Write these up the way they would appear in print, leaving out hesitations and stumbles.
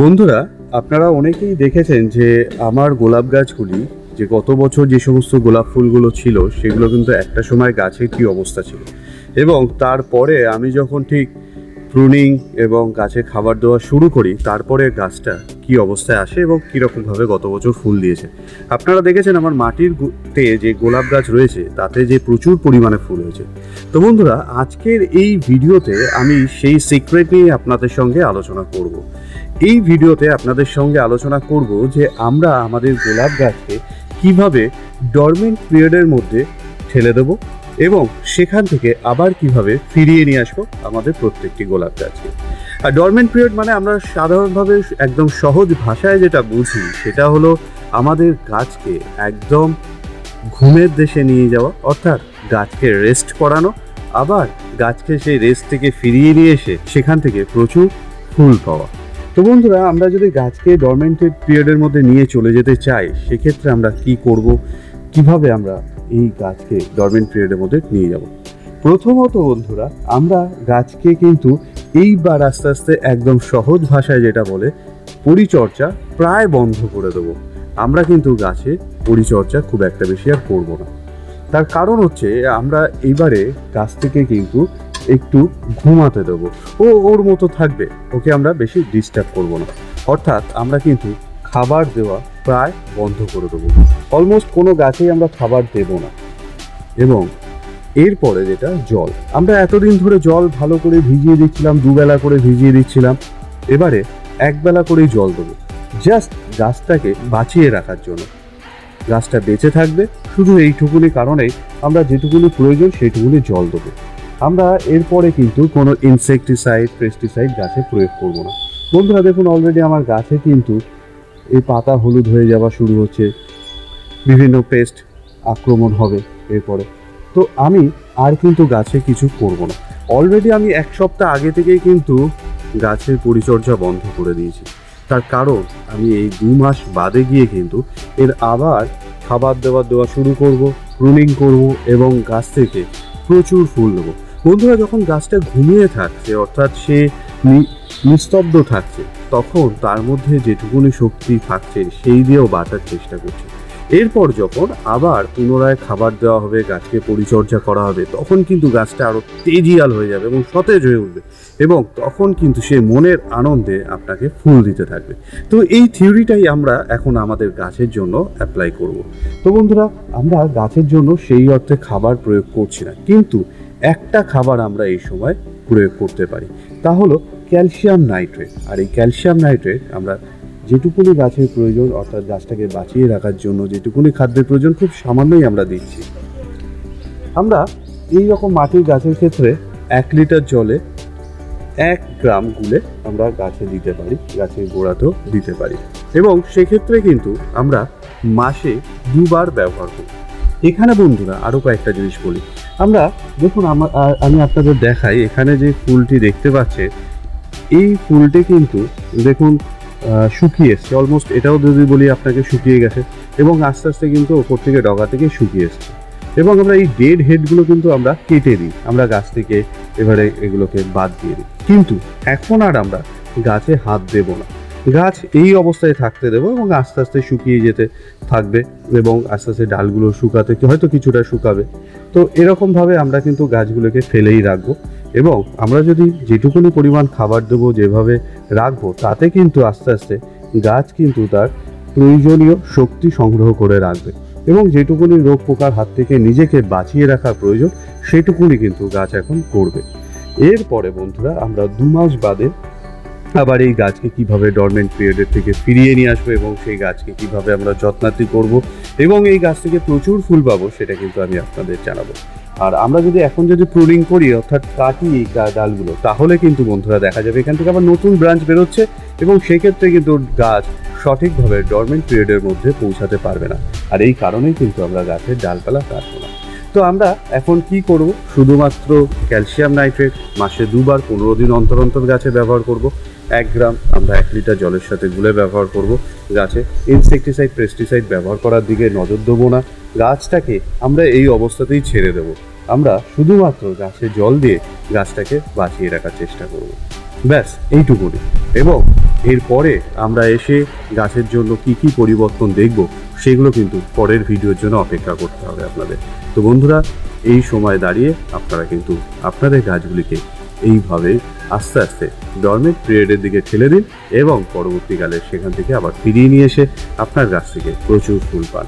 বন্ধুরা আপনারা অনেকেই দেখেছেন যে আমার গোলাপ গাছগুলি যে গত বছর যে সমস্ত গোলাপ ফুলগুলো ছিল সেগুলো কিন্তু একটা সময় গাছের কী অবস্থা ছিল এবং তারপরে আমি যখন ঠিক প্রুনিং এবং গাছে খাবার দেওয়া শুরু করি তারপরে গাছটা কী অবস্থায় আসে এবং কীরকমভাবে গত বছর ফুল দিয়েছে। আপনারা দেখেছেন আমার মাটিরতে যে গোলাপ গাছ রয়েছে তাতে যে প্রচুর পরিমাণে ফুল হয়েছে। তো বন্ধুরা আজকের এই ভিডিওতে আমি সেই সিক্রেট নিয়ে আপনাদের সঙ্গে আলোচনা করব। এই ভিডিওতে আপনাদের সঙ্গে আলোচনা করব যে আমরা আমাদের গোলাপ গাছকে কীভাবে ডরমেন্ট পিরিয়ডের মধ্যে ঠেলে দেবো এবং সেখান থেকে আবার কিভাবে ফিরিয়ে নিয়ে আসবো আমাদের প্রত্যেকটি গোলাপ গাছকে। আর ডরমেন্ট পিরিয়ড মানে আমরা সাধারণভাবে একদম সহজ ভাষায় যেটা বুঝি সেটা হলো আমাদের গাছকে একদম ঘুমের দেশে নিয়ে যাওয়া, অর্থাৎ গাছকে রেস্ট করানো, আবার গাছকে সেই রেস্ট থেকে ফিরিয়ে নিয়ে এসে সেখান থেকে প্রচুর ফুল পাওয়া। তো বন্ধুরা আমরা যদি গাছকে ডরমেন্ট পিরিয়ডের মধ্যে নিয়ে চলে যেতে চাই সেক্ষেত্রে আমরা কি করব, কিভাবে আমরা এই গাছকে ডরমেন্ট পিরিয়ডের মধ্যে নিয়ে যাব। প্রথমত বন্ধুরা আমরা গাছকে কিন্তু এইবার আস্তে আস্তে একদম সহজ ভাষায় যেটা বলে পরিচর্যা প্রায় বন্ধ করে দেবো। আমরা কিন্তু গাছে পরিচর্যা খুব একটা বেশি আর করবো না, তার কারণ হচ্ছে আমরা এইবারে গাছটিকে কিন্তু একটু ঘুমাতে দেবো, ও ওর মতো থাকবে, ওকে আমরা বেশি ডিস্টার্ব করবো না। অর্থাৎ আমরা কিন্তু খাবার দেওয়া প্রায় বন্ধ করে দেবো, অলমোস্ট কোনো গাছেই আমরা খাবার দেবো না। এবং এরপরে যেটা জল, আমরা এতদিন ধরে জল ভালো করে ভিজিয়ে দিচ্ছিলাম, দুবেলা করে ভিজিয়ে দিচ্ছিলাম, এবারে একবেলা করেই জল দেবো, জাস্ট গাছটাকে বাঁচিয়ে রাখার জন্য। গাছটা বেঁচে থাকবে শুধু এইটুকুনি কারণেই আমরা যেটুকুনি প্রয়োজন সেইটুকুনি জল দেবো। আমরা এরপরে কিন্তু কোনো ইনসেকটিসাইড পেস্টিসাইড গাছে প্রয়োগ করবো না। বন্ধুরা দেখুন অলরেডি আমার গাছে কিন্তু এই পাতা হলুদ হয়ে যাওয়া শুরু হচ্ছে, বিভিন্ন পেস্ট আক্রমণ হবে এরপরে। তো আমি আর কিন্তু গাছে কিছু করব না। অলরেডি আমি এক সপ্তাহ আগে থেকেই কিন্তু গাছের পরিচর্যা বন্ধ করে দিয়েছি, তার কারণ আমি এই 2 মাস বাদে গিয়ে কিন্তু এর আবার খাবার দাবার দেওয়া শুরু করব, প্রুনিং করব এবং গাছ থেকে প্রচুর ফুল নেব। বন্ধুরা যখন গাছটা ঘুমিয়ে থাকছে অর্থাৎ সে নিস্তব্ধ থাকছে তখন তার মধ্যে যেটুকুনি শক্তি থাকছে সেই দিয়েও বাঁচার চেষ্টা করছে। এরপর যখন আবার পুনরায় খাবার দেওয়া হবে, গাছকে পরিচর্যা করা হবে, তখন কিন্তু গাছটা আরও তেজিয়াল হয়ে যাবে এবং সতেজ হয়ে উঠবে এবং তখন কিন্তু সে মনের আনন্দে আপনাকে ফুল দিতে থাকবে। তো এই থিওরিটাই আমরা এখন আমাদের গাছের জন্য অ্যাপ্লাই করব। তো বন্ধুরা আমরা গাছের জন্য সেই অর্থে খাবার প্রয়োগ করছি না, কিন্তু একটা খাবার আমরা এই সময় প্রয়োগ করতে পারি, তা হলো ক্যালসিয়াম নাইট্রেট। আর এই ক্যালসিয়াম নাইট্রেট আমরা যেটুকুনি গাছের প্রয়োজন অর্থাৎ গাছটাকে বাঁচিয়ে রাখার জন্য যেটুকুনি খাদ্যের প্রয়োজন খুব সামান্যই আমরা দিচ্ছি। আমরা এই রকম মাটির গাছের ক্ষেত্রে 1 লিটার জলে 1 গ্রাম গুলে আমরা গাছে দিতে পারি, গাছের গোড়াতেও দিতে পারি এবং সেক্ষেত্রে কিন্তু আমরা মাসে 2 বার ব্যবহার করি। এখানে বন্ধুরা আরও কয়েকটা জিনিস বলি। আমরা দেখুন আমি আপনাদের দেখাই, এখানে যে ফুলটি দেখতে পাচ্ছে এই ফুলটি কিন্তু দেখুন শুকিয়ে এসছে অলমোস্ট, এটাও যদি বলি আপনাকে শুকিয়ে গেছে এবং আস্তে আস্তে কিন্তু ওপর থেকে ডগা থেকে শুকিয়ে এসছে এবং আমরা এই ডেড হেডগুলো কিন্তু আমরা কেটে দিই, আমরা গাছ থেকে এবারে এগুলোকে বাদ দিয়ে দিই। কিন্তু এখন আর আমরা গাছে হাত দেবো না, গাছ এই অবস্থায় থাকতে দেবো এবং আস্তে আস্তে শুকিয়ে যেতে থাকবে এবং আস্তে আস্তে ডালগুলো শুকাতে হয়তো কিছুটা শুকাবে। তো এরকমভাবে আমরা কিন্তু গাছগুলোকে ফেলেই রাখবো এবং আমরা যদি যেটুকুনি পরিমাণ খাবার দেবো, যেভাবে রাখবো, তাতে কিন্তু আস্তে আস্তে গাছ কিন্তু তার প্রয়োজনীয় শক্তি সংগ্রহ করে রাখবে এবং যেটুকুনি রোগ পোকার হাত থেকে নিজেকে বাঁচিয়ে রাখা প্রয়োজন সেটুকুনি কিন্তু গাছ এখন করবে। এরপরে বন্ধুরা আমরা 2 মাস বাদে আবার এই গাছকে কীভাবে ডরমেন্ট পিরিয়ডের থেকে ফিরিয়ে নিয়ে আসবো এবং সেই গাছকে কীভাবে আমরা যত্নাতি করব এবং এই গাছ থেকে প্রচুর ফুল পাবো সেটা কিন্তু আমি আপনাদের জানাবো। আর আমরা যদি এখন প্রুনিং করি অর্থাৎ কাটি ডালগুলো, তাহলে কিন্তু বন্ধুরা দেখা যাবে এখান থেকে আবার নতুন ব্রাঞ্চ বেরোচ্ছে এবং সেক্ষেত্রে কিন্তু গাছ সঠিকভাবে ডরমেন্ট পিরিয়ডের মধ্যে পৌঁছাতে পারবে না। আর এই কারণেই কিন্তু আমরা গাছের ডালপালা কাটবো না। তো আমরা এখন কি করব, শুধুমাত্র ক্যালসিয়াম নাইট্রেট মাসে 2 বার 15 দিন অন্তর অন্তর গাছে ব্যবহার করব। 1 গ্রাম আমরা 1 লিটার জলের সাথে গুলে ব্যবহার করব। গাছে ইনসেকটিসাইড পেস্টিসাইড ব্যবহার করার দিকে নজর দেবো না, গাছটাকে আমরা এই অবস্থাতেই ছেড়ে দেব। আমরা শুধুমাত্র গাছে জল দিয়ে গাছটাকে বাঁচিয়ে রাখার চেষ্টা করব, ব্যাস এইটুকুনি। এবং এরপরে আমরা এসে গাছের জন্য কি কি পরিবর্তন দেখব সেগুলো কিন্তু পরের ভিডিওর জন্য অপেক্ষা করতে হবে আপনাদের। তো বন্ধুরা, এই সময় দাঁড়িয়ে আপনারা কিন্তু আপনাদের গাছগুলিকে এইভাবে আস্তে আস্তে ডরমেন্ট পিরিয়ডের দিকে ঠেলে দিন এবং পরবর্তীকালে সেখান থেকে আবার ফিরিয়ে নিয়ে এসে আপনার গাছ থেকে প্রচুর ফুল পান।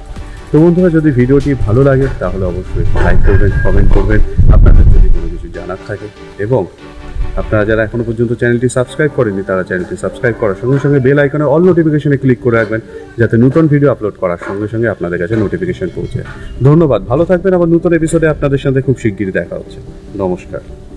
তো বন্ধুরা, যদি ভিডিওটি ভালো লাগে তাহলে অবশ্যই লাইক করবেন, কমেন্ট করবেন, আপনাদের যদি কোনো কিছু জানার থাকে, এবং আপনারা যারা এখনও পর্যন্ত চ্যানেলটি সাবস্ক্রাইব করেননি তারা চ্যানেলটি সাবস্ক্রাইব করার সঙ্গে সঙ্গে বেল আইকনে অল নোটিফিকেশনে ক্লিক করে রাখবেন যাতে নতুন ভিডিও আপলোড করার সঙ্গে সঙ্গে আপনাদের কাছে নোটিফিকেশন পৌঁছে। ধন্যবাদ, ভালো থাকবেন। আবার নতুন এপিসোডে আপনাদের সাথে খুব শিগগিরই দেখা হচ্ছে। নমস্কার।